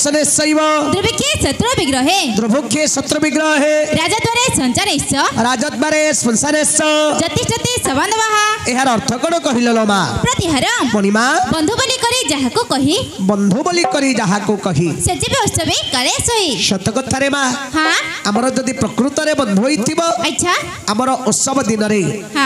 सने सैवा द्रवके सत्र विग्रहे राजद्वारे संचरेश राजद्वारे संसरेश जतिष्ठते सवनवः एहर अर्थ कोन कहिललमा प्रतिहर मणिमा बंधु बलि करी जहाको कहि बंधु बलि करी जहाको कहि सजिबे उत्सवे करे सोई सत कथा रे मा हां हमर जदी प्रकृत रे बंधु होइतिबो अच्छा हमर उत्सव दिन रे